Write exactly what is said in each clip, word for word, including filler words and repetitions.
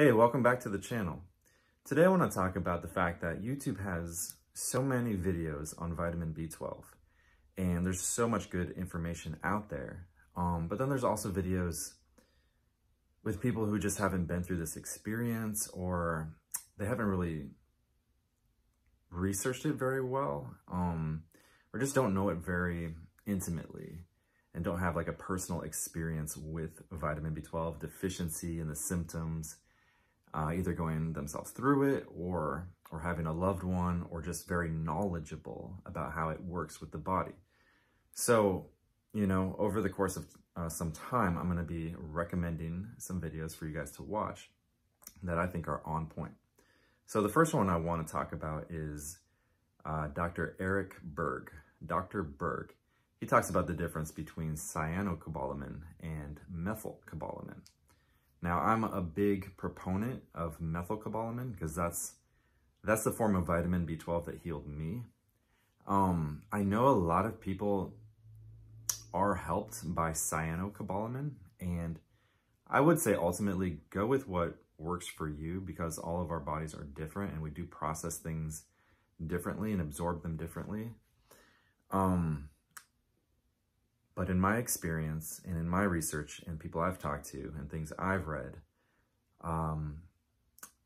Hey, welcome back to the channel. Today I want to talk about the fact that YouTube has so many videos on vitamin B twelve, and there's so much good information out there. Um, but then there's also videos with people who just haven't been through this experience, or they haven't really researched it very well, um, or just don't know it very intimately and don't have like a personal experience with vitamin B twelve deficiency and the symptoms, uh, either going themselves through it or, or having a loved one, or just very knowledgeable about how it works with the body. So, you know, over the course of uh, some time, I'm going to be recommending some videos for you guys to watch that I think are on point. So the first one I want to talk about is uh, Doctor Eric Berg. Doctor Berg. He talks about the difference between cyanocobalamin and methylcobalamin. Now, I'm a big proponent of methylcobalamin because that's that's the form of vitamin B twelve that healed me. Um, I know a lot of people are helped by cyanocobalamin, and I would say ultimately go with what works for you, because all of our bodies are different and we do process things differently and absorb them differently. Um, But in my experience and in my research and people I've talked to and things I've read, um,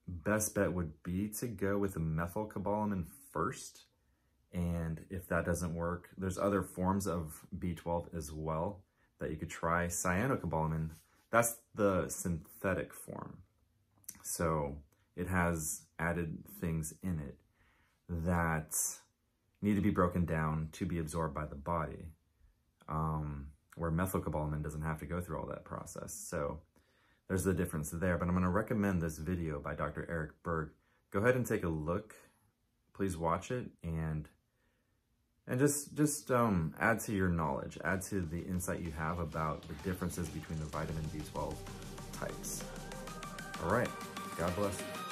best bet would be to go with methylcobalamin first. And if that doesn't work, there's other forms of B twelve as well that you could try. Cyanocobalamin, that's the synthetic form. So it has added things in it that need to be broken down to be absorbed by the body. Um, where methylcobalamin doesn't have to go through all that process. So there's the difference there, but I'm going to recommend this video by Doctor Eric Berg. Go ahead and take a look. Please watch it and and just, just um, add to your knowledge, add to the insight you have about the differences between the vitamin B twelve types. All right, God bless.